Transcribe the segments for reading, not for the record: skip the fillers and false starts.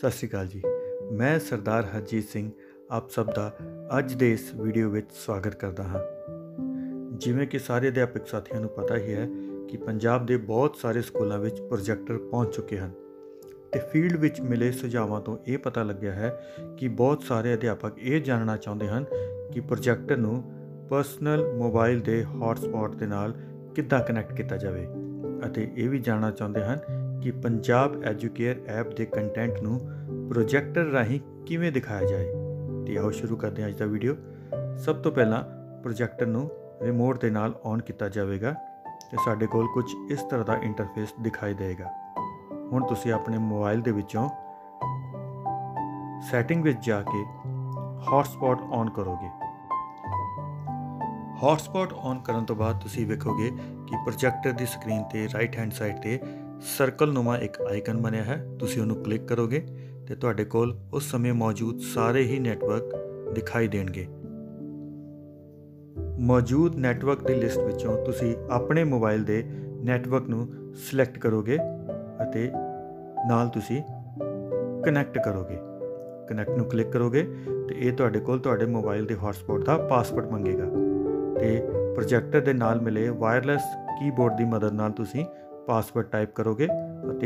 ਸਤਿ ਸ਼੍ਰੀ ਅਕਾਲ ਜੀ, ਮੈਂ ਸਰਦਾਰ ਹਰਜੀਤ ਸਿੰਘ ਆਪ ਸਭ ਦਾ ਅੱਜ ਦੇ ਇਸ ਵੀਡੀਓ ਵਿੱਚ ਸਵਾਗਤ ਕਰਦਾ ਹਾਂ। ਜਿਵੇਂ ਕਿ ਸਾਰੇ ਅਧਿਆਪਕ ਸਾਥੀਆਂ ਨੂੰ ਪਤਾ ਹੀ ਹੈ ਕਿ ਪੰਜਾਬ ਦੇ ਬਹੁਤ ਸਾਰੇ ਸਕੂਲਾਂ ਵਿੱਚ ਪ੍ਰੋਜੈਕਟਰ ਪਹੁੰਚ ਚੁੱਕੇ ਹਨ ਤੇ ਫੀਲਡ ਵਿੱਚ ਮਿਲੇ ਸੁਝਾਵਾਂ ਤੋਂ ਇਹ ਪਤਾ ਲੱਗਿਆ ਹੈ ਕਿ ਬਹੁਤ ਸਾਰੇ ਅਧਿਆਪਕ ਇਹ ਜਾਣਨਾ ਚਾਹੁੰਦੇ ਹਨ ਕਿ ਪ੍ਰੋਜੈਕਟਰ ਨੂੰ ਪਰਸਨਲ ਮੋਬਾਈਲ ਦੇ ਹੌਟਸਪੌਟ ਦੇ ਨਾਲ ਕਿੱਦਾਂ ਕਨੈਕਟ ਕੀਤਾ ਜਾਵੇ ਅਤੇ ਇਹ ਵੀ ਜਾਣਨਾ ਚਾਹੁੰਦੇ ਹਨ कि पंजाब एजुकेयर ऐप के कंटेंट नू प्रोजैक्टर राही किवें दिखाया जाए। तो आओ शुरू करते हैं अज का वीडियो। सब तो पहला प्रोजैक्टर नू रिमोट के नाल ऑन किया जाएगा तो साढ़े कोल कुछ इस तरह का इंटरफेस दिखाई देगा। हुण तुसीं अपने मोबाइल दे विचों सैटिंग विच जाके हॉटस्पॉट ऑन करोगे। हॉटस्पॉट ऑन करन तो बाद तुसीं वेखोगे कि प्रोजैक्टर की स्क्रीन ते राइट हैंड साइड ते सर्कल नुमा एक आइकन बनया है। तुसीं उन्होंने क्लिक करोगे तो तुहाडे कोल उस समय मौजूद सारे ही नैटवर्क दिखाई देणगे। मौजूद नैटवर्क की लिस्ट विचों तुसीं अपने मोबाइल के नैटवर्क नू सिलेक्ट करोगे अते नाल तुसीं कनैक्ट करोगे। कनैक्ट नू क्लिक करोगे तो ये तुहाडे कोल तुहाडे मोबाइल के हॉटस्पॉट का पासवर्ड मंगेगा तो प्रोजैक्टर के नाल मिले वायरलैस कीबोर्ड की मदद नाल तुसीं पासवर्ड टाइप करोगे और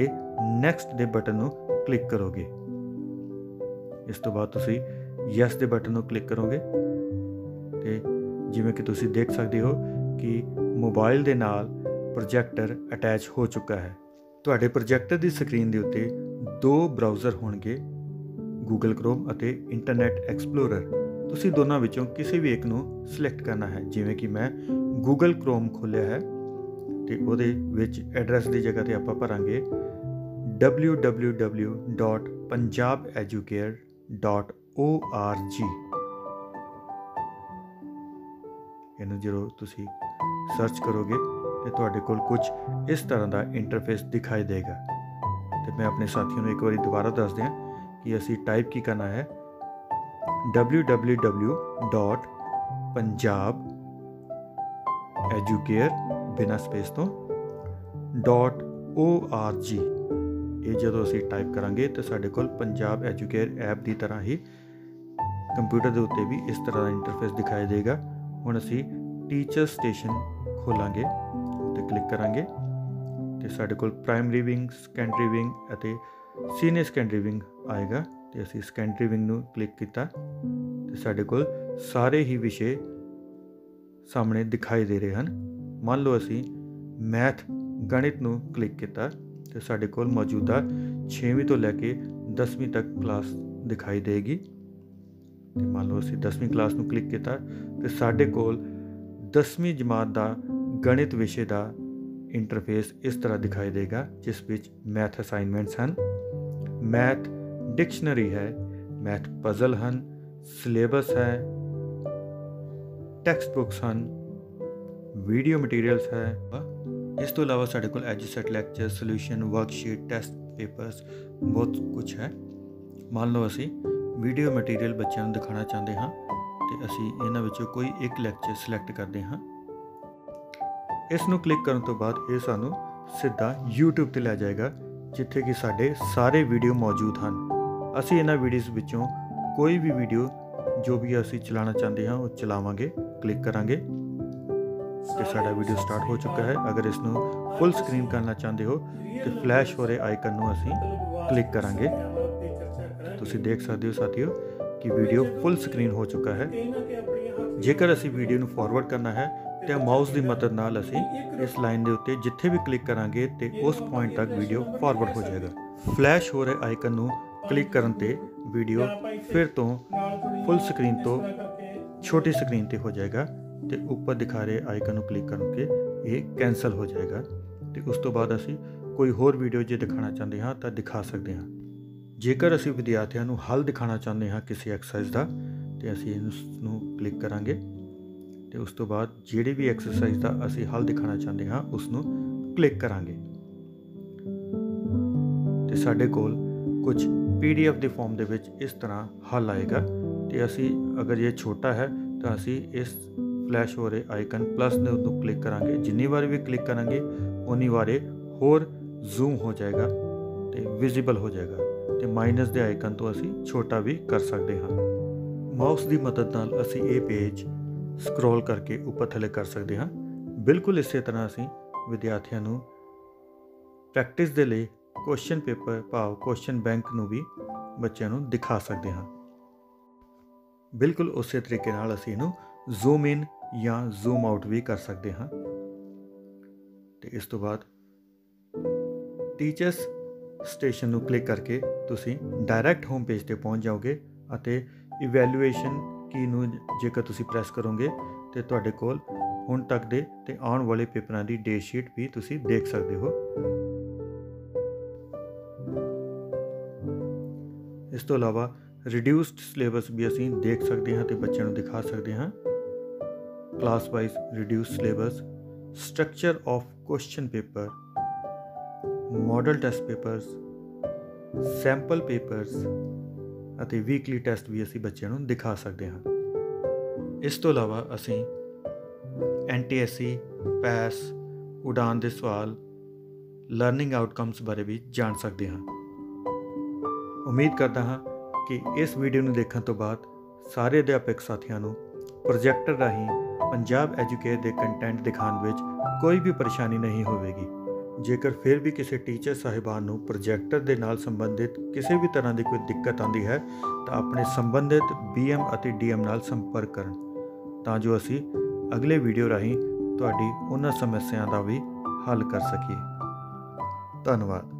नैक्सट के बटन को क्लिक करोगे। इस तो बाद तुसी यस के बटन को क्लिक करोगे तो जिवें कि तुसी देख सकते हो कि मोबाइल के नाल प्रोजैक्टर अटैच हो चुका है। तुहाडे प्रोजैक्टर की स्क्रीन के उत्ते दो ब्राउज़र होणगे, गूगल क्रोम और इंटरनेट एक्सप्लोरर। तुसी दोनों विचों किसी भी एक नू सिलेक्ट करना है। जिवें कि मैं गूगल क्रोम खोलिया है तो वो एड्रैस की जगह पर आप भरांगे www.punjabeducair.org। इनू जो तुसी सर्च करोगे तो कुछ इस तरह का इंटरफेस दिखाई देगा। तो मैं अपने साथियों एक बार दोबारा दस दें कि असी टाइप की करना है www.punjabeducair बिना स्पेस तो .org। ये जो असी टाइप करांगे तो साढ़े कोल पंजाब एजुकेयर ऐप की तरह ही कंप्यूटर के उत्ते भी इस तरह का इंटरफेस दिखाई देगा। हुण असी टीचर स्टेशन खोलांगे तो क्लिक करांगे तो साढ़े कोल प्राइमरी विंग, सैकेंडरी विंग अते सीनियर सैकेंडरी विंग आएगा। तो असी सैकेंडरी विंग नू क्लिक कीता तो साढ़े कोल सारे ही विषय सामने दिखाई दे रहे हैं। मान लो असी मैथ गणित नू क्लिक किया तो साढ़े कोल मौजूदा 6वीं तो लैके 10वीं तक क्लास दिखाई देगी। तो मान लो असी 10वीं क्लास नू क्लिक किया तो साढ़े कोल 10वीं जमात का गणित विषय का इंटरफेस इस तरह दिखाई देगा जिस विच मैथ असाइनमेंट्स हैं, मैथ डिक्शनरी है, मैथ पजल हैं, सिलेबस है, टैक्सट बुक्स हैं, वीडियो मटीरियल्स है। इस तो अलावा साढ़े कोल Edusat lecture, solution, worksheet, test papers बहुत कुछ है। मान लो असी वीडियो मटीरियल बच्चों को दिखाना चाहते हाँ तो असी इन्हां विचों कोई एक लैक्चर सिलेक्ट करते हाँ। इसनू क्लिक करने तो बाद ये सानू सीधा यूट्यूब ते लै जाएगा जिथे कि साढ़े सारे वीडियो मौजूद हैं। असी इन्हां वीडियोज़ विचों कोई भी वीडियो जो भी असी चलाना चाहते हाँ वो चलावांगे। क्लिक करांगे तो साढ़ा वीडियो स्टार्ट हो चुका है। अगर इसनू फुल स्क्रीन करना चाहते हो तो फ्लैश हो रहे आइकन नू असी क्लिक करांगे। तुसी देख सकते हो साथियों कि वीडियो फुल स्क्रीन हो चुका है। जेकर असी वीडियो नू फॉरवर्ड करना है तो माउस की मदद नाल असी इस लाइन के उत्ते जिथे भी क्लिक करांगे तो उस पॉइंट तक वीडियो फॉरवर्ड हो जाएगा। फ्लैश हो रहे आइकन नू क्लिक करन ते वीडियो फिर तो फुल स्क्रीन तो छोटी स्क्रीन ते हो जाएगा ते ऊपर दिखा रहे आइकन को क्लिक करके ये कैंसल हो जाएगा। तो उस तो बाद असी कोई होर वीडियो जो दिखाना चाहते हाँ तो दिखा सकते हाँ। जेकर असी विद्यार्थियों को हल दिखाना चाहते हाँ किसी एक्सरसाइज का तो असी इसनू क्लिक करांगे तो उस तो बाद जिहड़ी भी एक्सरसाइज का असी हल दिखाना चाहते हाँ उसनू क्लिक करांगे। तो साढ़े कोल कुछ PDF के फॉर्म के विच इस तरह हल आएगा। तो असी अगर ये छोटा है तो असी इस फ्लैश हो रहे आइकन प्लस ने उसको क्लिक करांगे। जिन्नी बार भी क्लिक करांगे उन्नी बारे होर जूम हो जाएगा तो विजिबल हो जाएगा। ਤੇ ਮਾਈਨਸ ਦੇ ਆਈਕਨ ਤੋਂ ਅਸੀਂ ਛੋਟਾ ਵੀ ਕਰ ਸਕਦੇ ਹਾਂ। ਮਾਊਸ ਦੀ ਮਦਦ ਨਾਲ ਅਸੀਂ ਇਹ ਪੇਜ ਸਕਰੋਲ ਕਰਕੇ ਉੱਪਰ ਥੱਲੇ ਕਰ ਸਕਦੇ ਹਾਂ। ਬਿਲਕੁਲ ਇਸੇ ਤਰ੍ਹਾਂ ਅਸੀਂ ਵਿਦਿਆਰਥੀਆਂ ਨੂੰ ਪ੍ਰੈਕਟਿਸ ਦੇ ਲਈ ਕੁਐਸਚਨ ਪੇਪਰ ਭਾਵ ਕੁਐਸਚਨ ਬੈਂਕ ਨੂੰ ਵੀ ਬੱਚਿਆਂ ਨੂੰ ਦਿਖਾ ਸਕਦੇ ਹਾਂ। ਬਿਲਕੁਲ ਉਸੇ ਤਰੀਕੇ ਨਾਲ ਅਸੀਂ ਇਹਨੂੰ ਜ਼ੂਮ ਇਨ ਜਾਂ ਜ਼ੂਮ ਆਊਟ ਵੀ ਕਰ ਸਕਦੇ ਹਾਂ। ਤੇ इस तो बाद टीचर्स स्टेशन ਨੂੰ क्लिक करके ਤੁਸੀਂ डायरैक्ट होम पेज ਤੇ पहुंच जाओगे ਅਤੇ ਇਵੈਲੂਏਸ਼ਨ की ਨੂੰ ਜੇਕਰ ਤੁਸੀਂ ਪ੍ਰੈਸ ਕਰੋਗੇ ਤੇ ਤੁਹਾਡੇ ਕੋਲ ਹੁਣ ਤੱਕ ਦੇ ਤੇ ਆਉਣ ਵਾਲੇ ਪੇਪਰਾਂ ਦੀ ਡੇਟ ਸ਼ੀਟ ਵੀ ਤੁਸੀਂ ਦੇਖ ਸਕਦੇ ਹੋ। ਇਸ ਤੋਂ ਇਲਾਵਾ रिड्यूस्ड सिलेबस भी ਅਸੀਂ ਦੇਖ ਸਕਦੇ ਹਾਂ ਤੇ ਬੱਚਿਆਂ ਨੂੰ ਦਿਖਾ ਸਕਦੇ ਹਾਂ। Class wise reduced syllabus, structure of question paper, model test papers, sample papers ਅਤੇ ਵੀਕਲੀ ਟੈਸਟ भी ਅਸੀਂ ਬੱਚਿਆਂ ਨੂੰ ਦਿਖਾ ਸਕਦੇ ਹਾਂ। ਇਸ ਤੋਂ ਇਲਾਵਾ ਅਸੀਂ NTSC, ਪੈਸ, ਉਡਾਨ ਦੇ ਸਵਾਲ, ਲਰਨਿੰਗ ਆਊਟਕਮਸ ਬਾਰੇ ਵੀ ਜਾਣ ਸਕਦੇ ਹਾਂ। ਉਮੀਦ ਕਰਦਾ ਹਾਂ ਕਿ ਇਸ ਵੀਡੀਓ ਨੂੰ ਦੇਖਣ ਤੋਂ ਬਾਅਦ ਸਾਰੇ ਅਧਿਆਪਕ ਸਾਥੀਆਂ ਨੂੰ ਪ੍ਰੋਜੈਕਟਰ ਰਾਹੀਂ पंजाब एजुकेयर के कंटेंट दिखाने में कोई भी परेशानी नहीं होगी। जेकर फिर भी किसी टीचर साहिबान को प्रोजैक्टर के नाल संबंधित किसी भी तरह की कोई दिक्कत आती है तो अपने संबंधित BM और DM नाल संपर्क करें तां जो असी अगले वीडियो राही तुहाडी उन्हां समस्याओं का भी हल कर सकीए। धन्यवाद।